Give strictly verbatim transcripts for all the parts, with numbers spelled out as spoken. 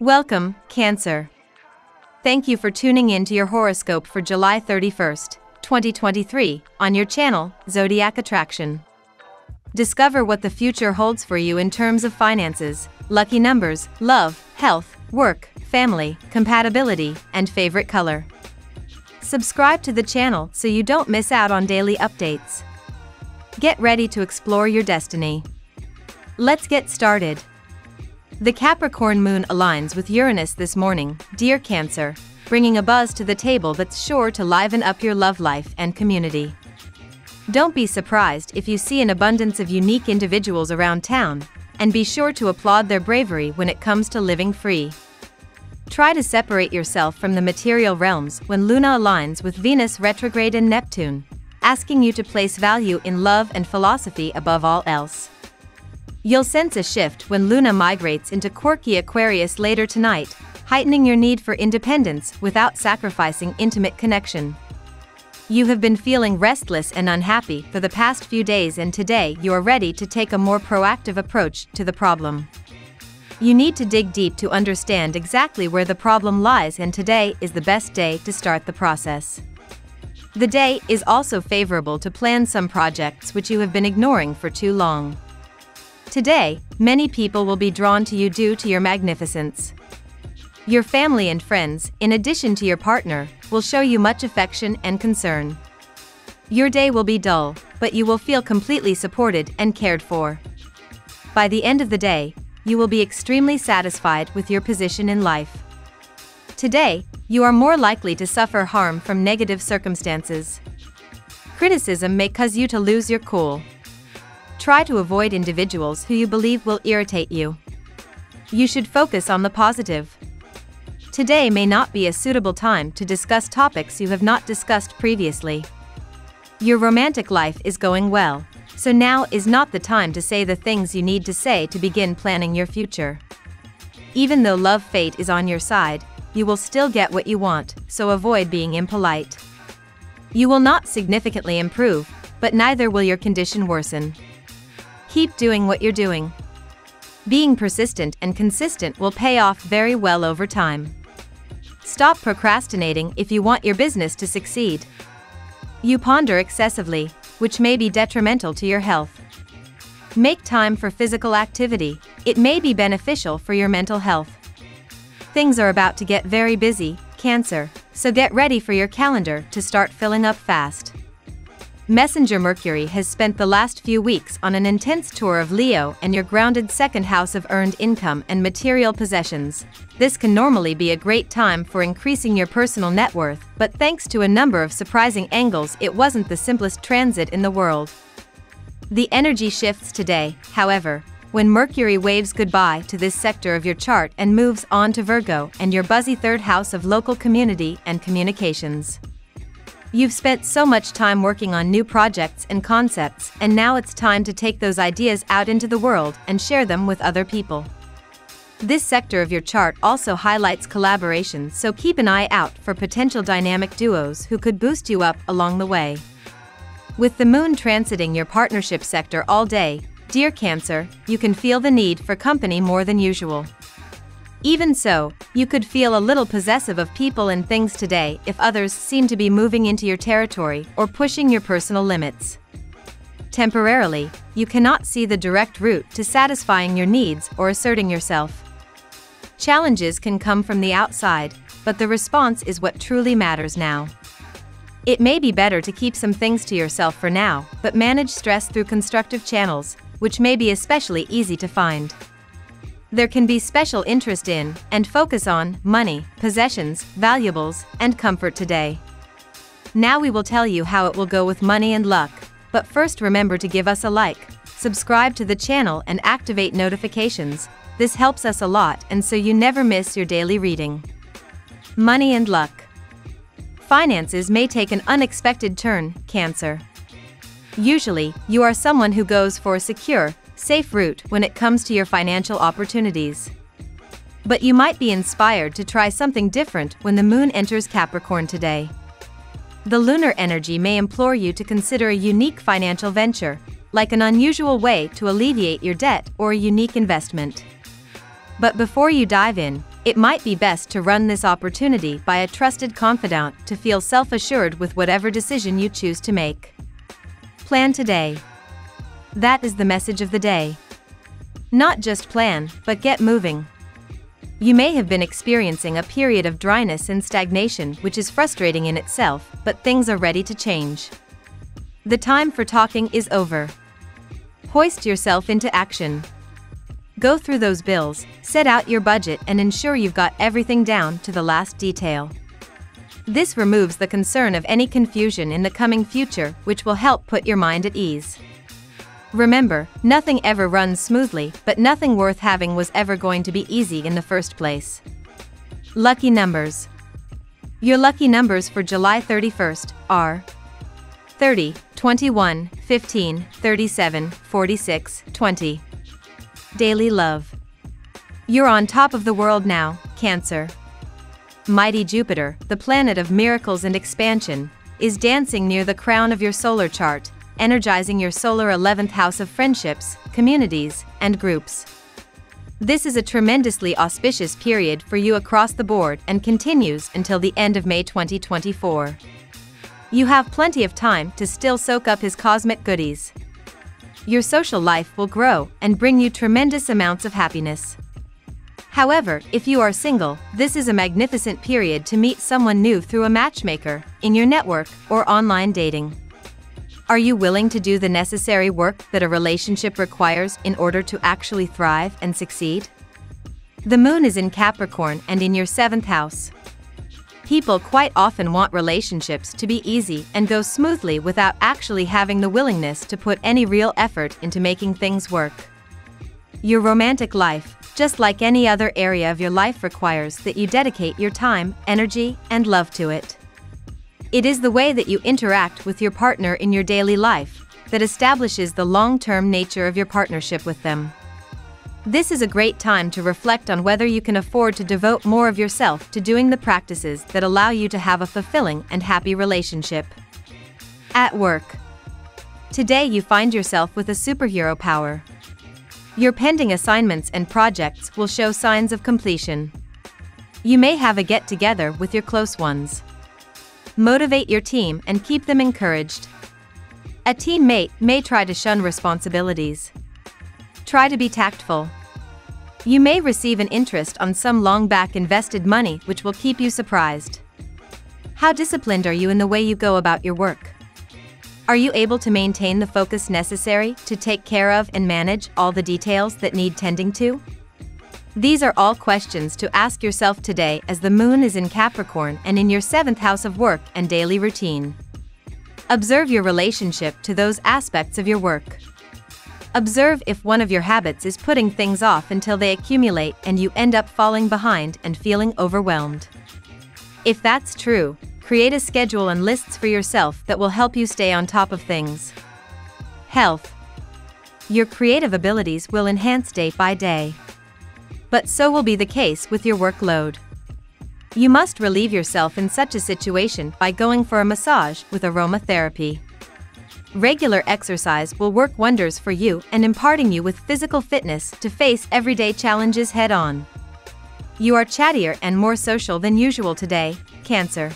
Welcome, Cancer. Thank you for tuning in to your horoscope for July thirty-first, twenty twenty-three, on your channel, Zodiac Attraction. Discover what the future holds for you in terms of finances, lucky numbers, love, health, work, family, compatibility, and favorite color. Subscribe to the channel so you don't miss out on daily updates. Get ready to explore your destiny. Let's get started. The Capricorn moon aligns with Uranus this morning, dear Cancer, bringing a buzz to the table that's sure to liven up your love life and community. Don't be surprised if you see an abundance of unique individuals around town, and be sure to applaud their bravery when it comes to living free. Try to separate yourself from the material realms when Luna aligns with Venus retrograde and Neptune, asking you to place value in love and philosophy above all else. You'll sense a shift when Luna migrates into quirky Aquarius later tonight, heightening your need for independence without sacrificing intimate connection. You have been feeling restless and unhappy for the past few days, and today you are ready to take a more proactive approach to the problem. You need to dig deep to understand exactly where the problem lies, and today is the best day to start the process. The day is also favorable to plan some projects which you have been ignoring for too long. Today, many people will be drawn to you due to your magnificence. Your family and friends, in addition to your partner, will show you much affection and concern. Your day will be dull, but you will feel completely supported and cared for. By the end of the day, you will be extremely satisfied with your position in life. Today, you are more likely to suffer harm from negative circumstances. Criticism may cause you to lose your cool. Try to avoid individuals who you believe will irritate you. You should focus on the positive. Today may not be a suitable time to discuss topics you have not discussed previously. Your romantic life is going well, so now is not the time to say the things you need to say to begin planning your future. Even though love fate is on your side, you will still get what you want, so avoid being impolite. You will not significantly improve, but neither will your condition worsen. Keep doing what you're doing. Being persistent and consistent will pay off very well over time. Stop procrastinating if you want your business to succeed. You ponder excessively, which may be detrimental to your health. Make time for physical activity, it may be beneficial for your mental health. Things are about to get very busy, Cancer, so get ready for your calendar to start filling up fast. Messenger Mercury has spent the last few weeks on an intense tour of Leo and your grounded second house of earned income and material possessions. This can normally be a great time for increasing your personal net worth, but thanks to a number of surprising angles, it wasn't the simplest transit in the world. The energy shifts today, however, when Mercury waves goodbye to this sector of your chart and moves on to Virgo and your buzzy third house of local community and communications. You've spent so much time working on new projects and concepts, and now it's time to take those ideas out into the world and share them with other people. This sector of your chart also highlights collaboration, so keep an eye out for potential dynamic duos who could boost you up along the way. With the moon transiting your partnership sector all day, dear Cancer, you can feel the need for company more than usual. Even so, you could feel a little possessive of people and things today if others seem to be moving into your territory or pushing your personal limits. Temporarily, you cannot see the direct route to satisfying your needs or asserting yourself. Challenges can come from the outside, but the response is what truly matters now. It may be better to keep some things to yourself for now, but manage stress through constructive channels, which may be especially easy to find. There can be special interest in, and focus on, money, possessions, valuables, and comfort today. Now we will tell you how it will go with money and luck, but first remember to give us a like, subscribe to the channel and activate notifications. This helps us a lot and so you never miss your daily reading. Money and luck. Finances may take an unexpected turn, Cancer. Usually, you are someone who goes for a secure, safe route when it comes to your financial opportunities. But you might be inspired to try something different when the moon enters Capricorn today. The lunar energy may implore you to consider a unique financial venture, like an unusual way to alleviate your debt or a unique investment. But before you dive in, it might be best to run this opportunity by a trusted confidant to feel self-assured with whatever decision you choose to make. Plan today. That is the message of the day. Not just plan, but get moving. You may have been experiencing a period of dryness and stagnation, which is frustrating in itself, but things are ready to change. The time for talking is over. Hoist yourself into action. Go through those bills, set out your budget, and ensure you've got everything down to the last detail. This removes the concern of any confusion in the coming future, which will help put your mind at ease. Remember, nothing ever runs smoothly, but nothing worth having was ever going to be easy in the first place. Lucky numbers. Your lucky numbers for July thirty-first are thirty, twenty-one, fifteen, thirty-seven, forty-six, twenty. Daily love. You're on top of the world now, Cancer. Mighty Jupiter, the planet of miracles and expansion, is dancing near the crown of your solar chart, energizing your solar eleventh house of friendships, communities, and groups. This is a tremendously auspicious period for you across the board and continues until the end of May twenty twenty-four. You have plenty of time to still soak up his cosmic goodies. Your social life will grow and bring you tremendous amounts of happiness. However, if you are single, this is a magnificent period to meet someone new through a matchmaker, in your network, or online dating. Are you willing to do the necessary work that a relationship requires in order to actually thrive and succeed? The moon is in Capricorn and in your seventh house. People quite often want relationships to be easy and go smoothly without actually having the willingness to put any real effort into making things work. Your romantic life, just like any other area of your life, requires that you dedicate your time, energy, and love to it. It is the way that you interact with your partner in your daily life that establishes the long-term nature of your partnership with them. This is a great time to reflect on whether you can afford to devote more of yourself to doing the practices that allow you to have a fulfilling and happy relationship. At work. Today you find yourself with a superhero power. Your pending assignments and projects will show signs of completion. You may have a get-together with your close ones. Motivate your team and keep them encouraged. A teammate may try to shun responsibilities. Try to be tactful. You may receive an interest on some long-back invested money, which will keep you surprised. How disciplined are you in the way you go about your work? Are you able to maintain the focus necessary to take care of and manage all the details that need tending to? These are all questions to ask yourself today, as the moon is in Capricorn and in your seventh house of work and daily routine. Observe your relationship to those aspects of your work. Observe if one of your habits is putting things off until they accumulate and you end up falling behind and feeling overwhelmed. If that's true, create a schedule and lists for yourself that will help you stay on top of things. Health. Your creative abilities will enhance day by day. But so will be the case with your workload. You must relieve yourself in such a situation by going for a massage with aromatherapy. Regular exercise will work wonders for you and imparting you with physical fitness to face everyday challenges head-on. You are chattier and more social than usual today, Cancer.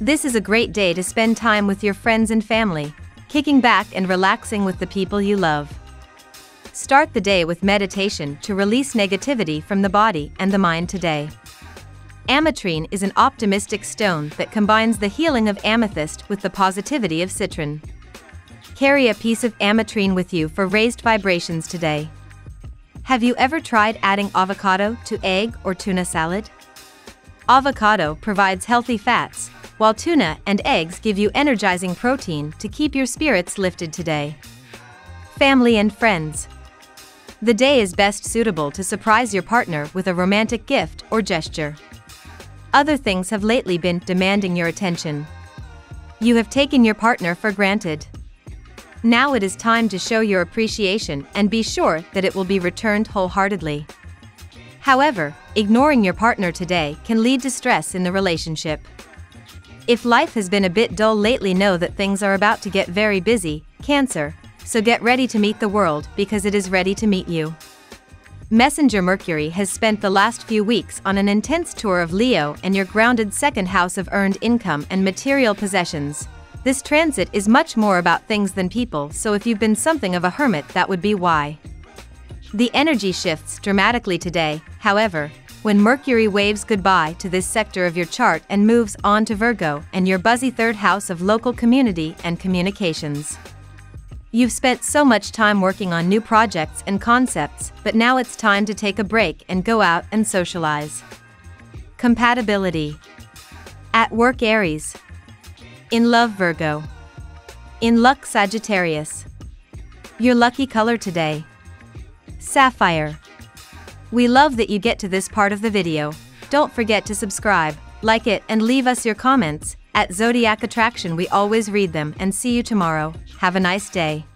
This is a great day to spend time with your friends and family, kicking back and relaxing with the people you love. Start the day with meditation to release negativity from the body and the mind today. Ametrine is an optimistic stone that combines the healing of amethyst with the positivity of citron. Carry a piece of ametrine with you for raised vibrations today. Have you ever tried adding avocado to egg or tuna salad? Avocado provides healthy fats, while tuna and eggs give you energizing protein to keep your spirits lifted today. Family and friends. The day is best suitable to surprise your partner with a romantic gift or gesture. Other things have lately been demanding your attention. You have taken your partner for granted. Now it is time to show your appreciation and be sure that it will be returned wholeheartedly. However, ignoring your partner today can lead to stress in the relationship. If life has been a bit dull lately, know that things are about to get very busy, Cancer, so get ready to meet the world because it is ready to meet you. Messenger Mercury has spent the last few weeks on an intense tour of Leo and your grounded second house of earned income and material possessions. This transit is much more about things than people, so if you've been something of a hermit, that would be why. The energy shifts dramatically today, however, when Mercury waves goodbye to this sector of your chart and moves on to Virgo and your buzzy third house of local community and communications. You've spent so much time working on new projects and concepts, but now it's time to take a break and go out and socialize. Compatibility. At work, Aries. In love, Virgo. In luck, Sagittarius. Your lucky color today: sapphire. We love that you get to this part of the video. Don't forget to subscribe, like it, and leave us your comments. At Zodiac Attraction, we always read them, and see you tomorrow. Have a nice day.